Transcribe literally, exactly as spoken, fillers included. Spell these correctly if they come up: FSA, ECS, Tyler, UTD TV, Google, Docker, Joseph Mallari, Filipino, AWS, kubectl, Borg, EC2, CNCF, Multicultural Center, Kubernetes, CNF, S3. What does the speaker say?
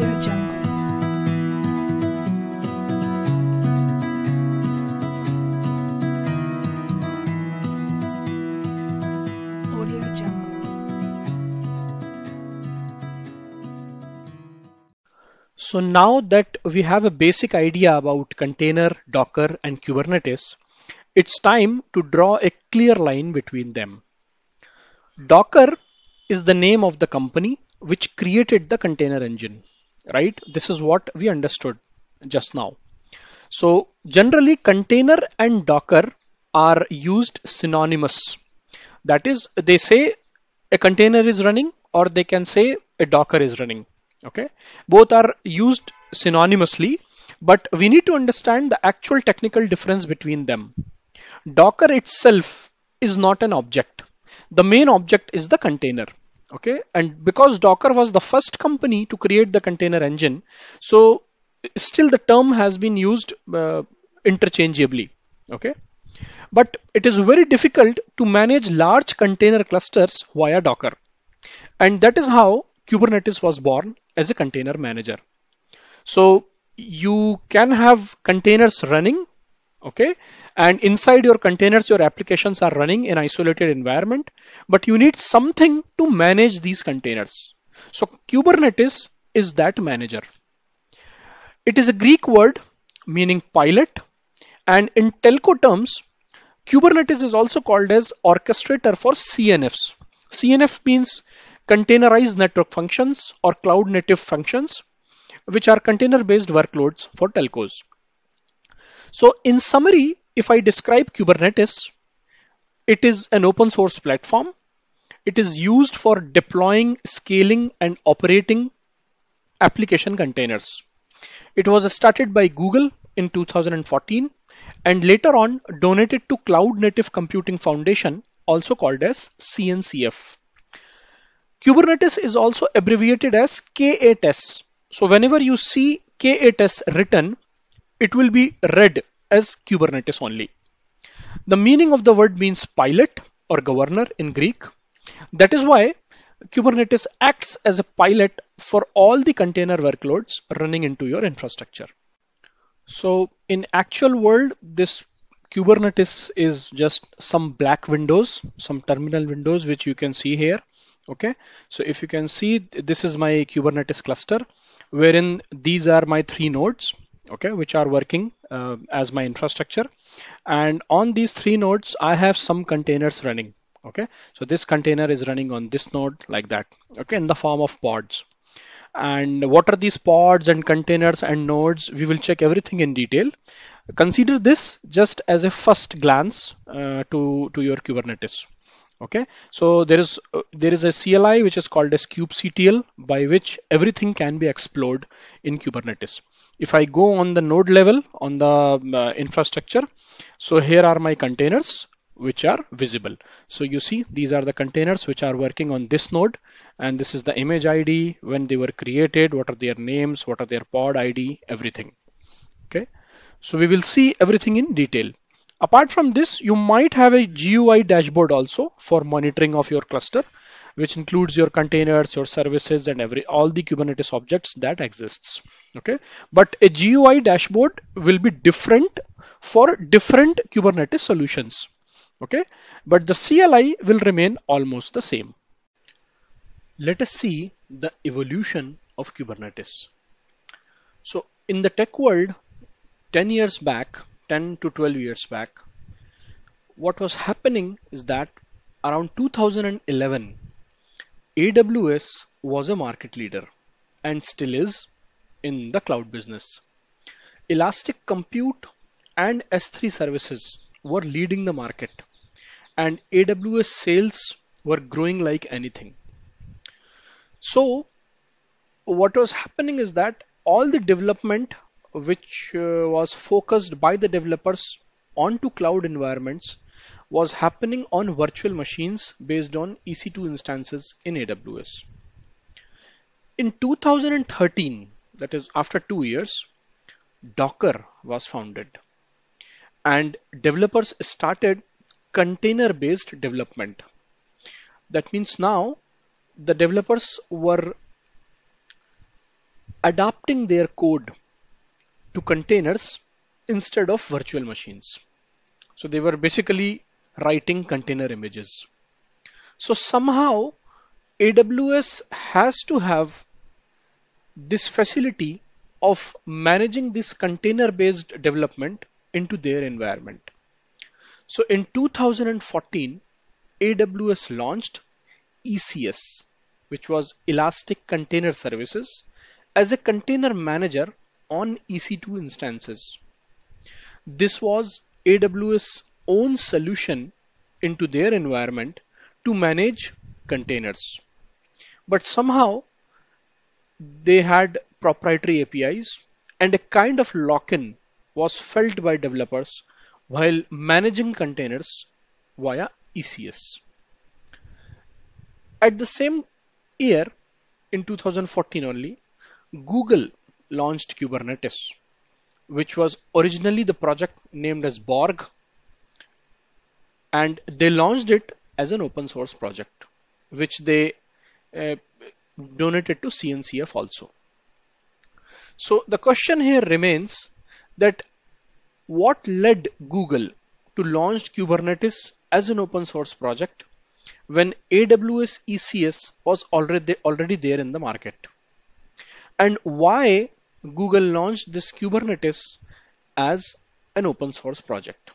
Audio Jungle. Audio Jungle. So now that we have a basic idea about container, Docker, and Kubernetes, it's time to draw a clear line between them. Docker is the name of the company which created the container engine, right? This is what we understood just now. So generally container and Docker are used synonymous. That is, they say a container is running, or they can say a Docker is running. Okay, both are used synonymously, but we need to understand the actual technical difference between them. Docker itself is not an object. The main object is the container. Okay, and because Docker was the first company to create the container engine, so still the term has been used uh, interchangeably. Okay, but it is very difficult to manage large container clusters via Docker, and that is how Kubernetes was born as a container manager. So you can have containers running, okay, and inside your containers your applications are running in isolated environment, but you need something to manage these containers. So Kubernetes is that manager. It is a Greek word meaning pilot, and in telco terms Kubernetes is also called as orchestrator for C N Fs. C N F means containerized network functions or cloud native functions, which are container based workloads for telcos. So in summary, if I describe Kubernetes, it is an open source platform. It is used for deploying, scaling, and operating application containers. It was started by Google in two thousand fourteen and later on donated to Cloud Native Computing Foundation, also called as C N C F. Kubernetes is also abbreviated as K A T S. So whenever you see K A T S written, it will be read as Kubernetes only. The meaning of the word means pilot or governor in Greek. That is why Kubernetes acts as a pilot for all the container workloads running into your infrastructure. So in actual world, this Kubernetes is just some black windows, some terminal windows, which you can see here. Okay, so if you can see, this is my Kubernetes cluster, wherein these are my three nodes, okay, which are working uh, as my infrastructure, and on these three nodes I have some containers running. Okay, so this container is running on this node like that, okay, in the form of pods. And what are these pods and containers and nodes? We will check everything in detail. Consider this just as a first glance uh, to to your Kubernetes. Okay, so there is uh, there is a C L I which is called as kubectl, by which everything can be explored in Kubernetes. If I go on the node level on the uh, infrastructure, so here are my containers which are visible. So you see, these are the containers which are working on this node, and this is the image I D, when they were created, what are their names, what are their pod I D, everything. Okay, so we will see everything in detail. Apart from this, you might have a G U I dashboard also for monitoring of your cluster, which includes your containers, your services, and every all the Kubernetes objects that exists. Okay, but a G U I dashboard will be different for different Kubernetes solutions. Okay, but the C L I will remain almost the same. Let us see the evolution of Kubernetes. So in the tech world, ten years back, ten to twelve years back, what was happening is that around two thousand eleven, A W S was a market leader and still is in the cloud business. Elastic Compute and S three services were leading the market, and A W S sales were growing like anything. So what was happening is that all the development which uh, was focused by the developers onto cloud environments was happening on virtual machines based on E C two instances in A W S. In two thousand thirteen, that is after two years, Docker was founded, and developers started container-based development. That means now the developers were adapting their code to containers instead of virtual machines. So they were basically writing container images. So somehow A W S has to have this facility of managing this container-based development into their environment. So in two thousand fourteen, A W S launched E C S, which was Elastic Container Services, as a container manager on E C two instances. This was A W S own solution into their environment to manage containers. But somehow they had proprietary A P Is, and a kind of lock-in was felt by developers while managing containers via E C S. At the same year, in two thousand fourteen only, Google launched Kubernetes, which was originally the project named as Borg, and they launched it as an open source project, which they uh, donated to C N C F also. So the question here remains that what led Google to launch Kubernetes as an open source project when A W S E C S was already, already there in the market? And why Google launched this Kubernetes as an open source project?